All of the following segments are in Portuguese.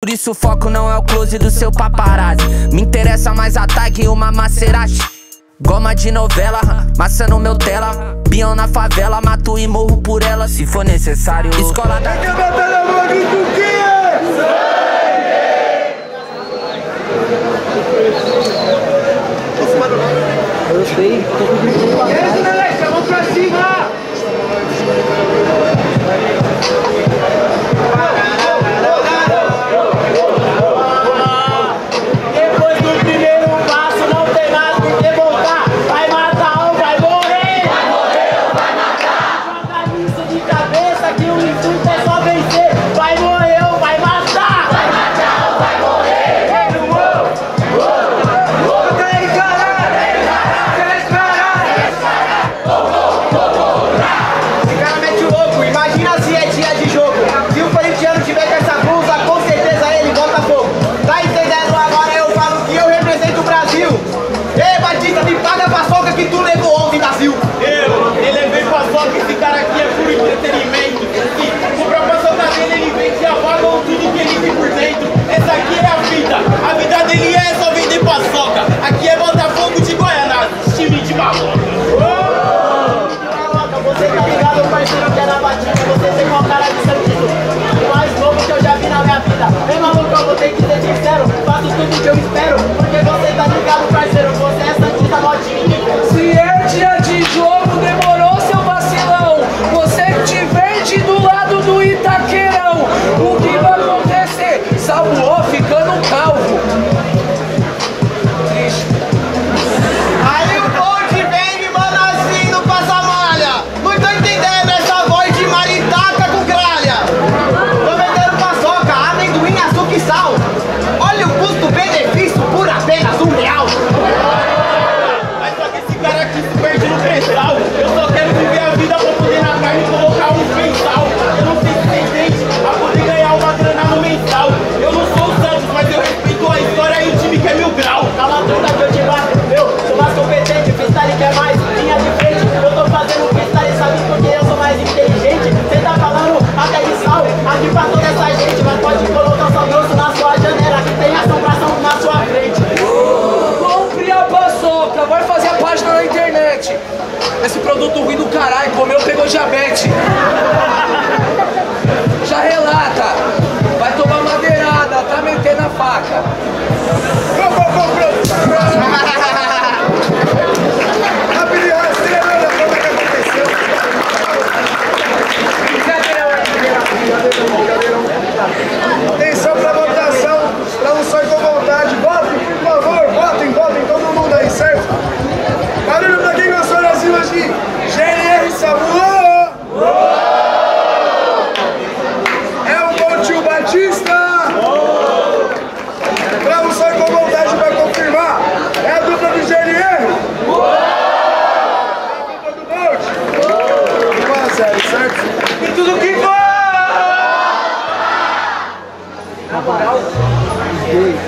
Por isso o foco não é o close do seu paparazzi. Me interessa mais a tag e uma Maserati. Goma de novela, maçã no meu tela. Peão na favela, mato e morro por ela. Se for necessário, escola da... Eu sei, tô com grito pra cá. Isso, Lelex, vamos pra cima! Depois do primeiro passo não tem mais por que voltar. Vai matar ou vai morrer? Vai morrer ou vai matar? Joga isso de cabeça que o intuito é só vencer. Vai morrer ou vai matar? Vai matar ou vai morrer? Tá aí, cara! Esse produto ruim do caralho, comeu, pegou diabetes. Já relata, vai tomar madeirada, tá metendo a faca. Atenção pra votação, pra um só e com vontade. Votem, por favor, votem, votem, todo mundo aí, certo? Barulho pra quem gostou das rimas de GLR, Samuel! É o BOLT Batista! Pra um só e com vontade pra confirmar, é a dupla do GLR! É a dupla do BOLT! 1 a 0, certo? E tudo que for! Na moral, os dois,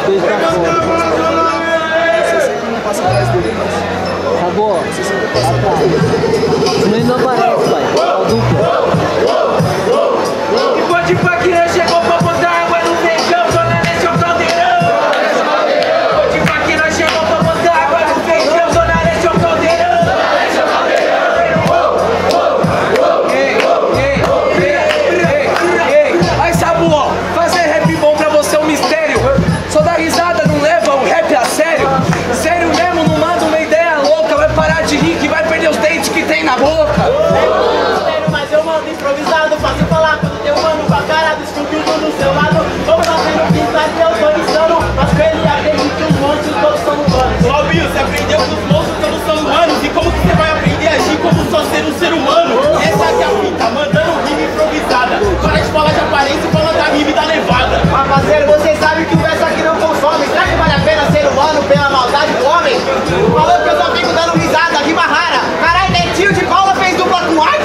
entre os dois da fora. Você sempre não passa atrás dele, mas... Acabou, ó. Você sempre passa atrás dele. Senão ele não aparece, pai. Ó, dupla. E pode ir pra que não chegou pra botar água no feijão, só não é seu caldeirão. Pode ir pra que não chegou pra botar água no feijão, só não é seu caldeirão. Aí, sabe, ó. Fazer rap bom pra você é um mistério. Só dá risada, não leva o rap a sério. Sério mesmo, não manda uma ideia louca. Vai parar de rir que vai perder os dentes que tem na boca. É sério, mas eu mando improvisado. Faço falar quando eu mando com a cara do estúpido do seu lado. Vamos fazendo o que faz, eu tô insano. Mas com ele aprende que os monstros todos são humanos. Óbvio, você aprendeu que os monstros todos são humanos. E como que você vai aprender a agir como só ser um ser humano? Essa que é a fita, mandando rima improvisada. Para de falar de aparência e falar da rima e da levada. Mas parceiro, você sabe que o verso aqui não consome. Será que vale a pena ser humano pela maldade do homem? Falou que eu só fico dando risada, rima rara. Caralho, Netinho de Paula fez dupla com ar.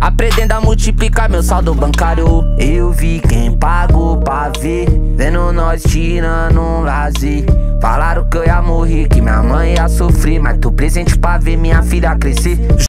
aprendendo a multiplicar meu saldo bancário. Eu vi quem pagou pra ver, vendo nós tirando um lazer. Falaram que eu ia morrer, que minha mãe ia sofrer, mas tô presente pra ver minha filha crescer.